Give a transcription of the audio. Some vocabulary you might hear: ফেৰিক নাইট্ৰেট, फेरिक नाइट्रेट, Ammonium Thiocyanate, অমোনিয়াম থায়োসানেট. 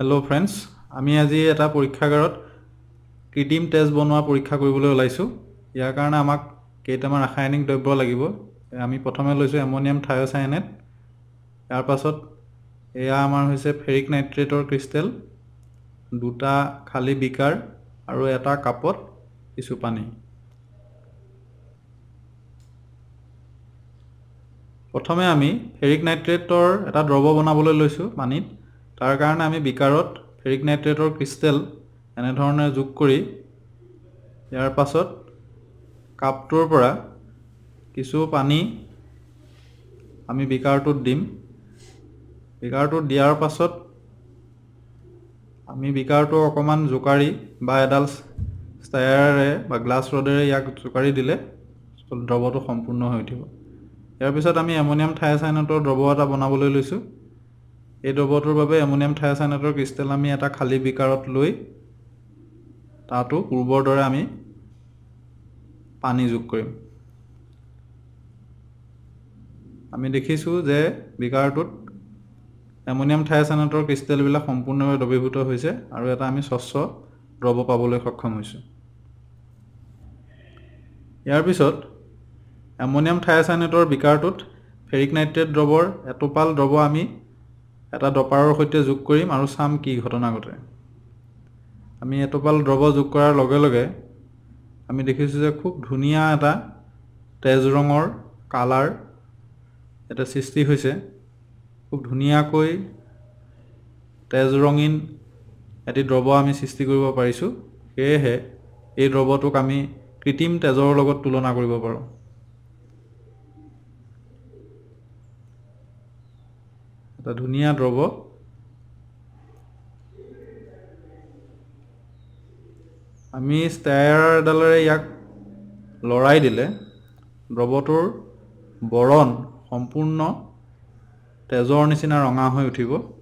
Hello friends आमी आजी एटा परीक्षागारत कृत्रिम तेज बनवा परीक्षा কৰিবলৈ ওলাইছো। ইয়াৰ কাৰণে আমাক কেইটামান ৰাসায়নিক দ্ৰব্য লাগিব। আমি প্ৰথমে লৈছো অমোনিয়াম থায়োসানেট, ইয়াৰ পাছত এয়া আমাৰ হৈছে ফেৰিক নাইট্ৰেটৰ ক্ৰিষ্টেল, দুটা খালি বিকাৰ আৰু এটা কাপত কিছু পানী। प्रथम आम फेरिक नाइट्रेटर एटा द्रव्य बनाবলৈ লৈছো पानीत। तार कारण आम बिकारत फेरिक नाइट्रेटर क्रिस्टेल एनेधरणे जोग करी यार पाছত कापटोर परा किछु पानी आम बिकारटुत दिम। बिकारटुत दियार पाছত आम बिकारटुक अकमान जुकारी बा एडाल स्टायरेरे बा ग्लास रडेरे याक जुकारी दिले द्रव्यटो सम्पूर्ण হৈ উঠিব। यार पाছত आमी अमोनियम थायोसानेटर द्रव्य एटा बनाবলৈ লৈছো। এই দ্ৰব্যটোৰ বাবে অমোনিয়াম থায়োসানেটৰ ক্ৰিষ্টেল আমি এটা খালি বিকাৰত লৈ তাতো পূৰ্বৰ দৰে আমি পানী যোগ কৰিম। আমি দেখিছো যে বিকাৰটোত অমোনিয়াম থায়োসানেটৰ ক্ৰিষ্টেলবিলাক সম্পূৰ্ণভাৱে দ্ৰৱীভূত হৈছে আৰু এটা আমি স্বচ্ছ দ্ৰৱ পাবলৈ সক্ষম হৈছো। ইয়াৰ পিছত অমোনিয়াম থায়োসানেটৰ বিকাৰটোত ফেৰিক নাইট্ৰেট দ্ৰৱৰ এটোপাল দ্ৰৱ আমি एटा डपारर सहित जोग करिम आरु साम कि घटना घटे। आमी एटोपाल द्रव्य जोग करार लगे लगे आमी देखिछु जे खूब धुनिया एटा तेज रंगर कालार एटा सृष्टि होइसे। खूब धुनियाকৈ तेज रंगीन एटी द्रव्य आमी सृष्टि करिब पारिछु। सेयहे ए द्रव्यटुक आमी कृत्रिम तेजर लगत तुलना करिब पारो। এটা ধুনিয়া দ্রব্য আমি স্টায়াৰডালৰে ইয়াক লৰাই দিলে দ্ৰব্যটোৰ বৰণ সম্পূৰ্ণ তেজৰ নিচিনা ৰঙা হৈ উঠিব।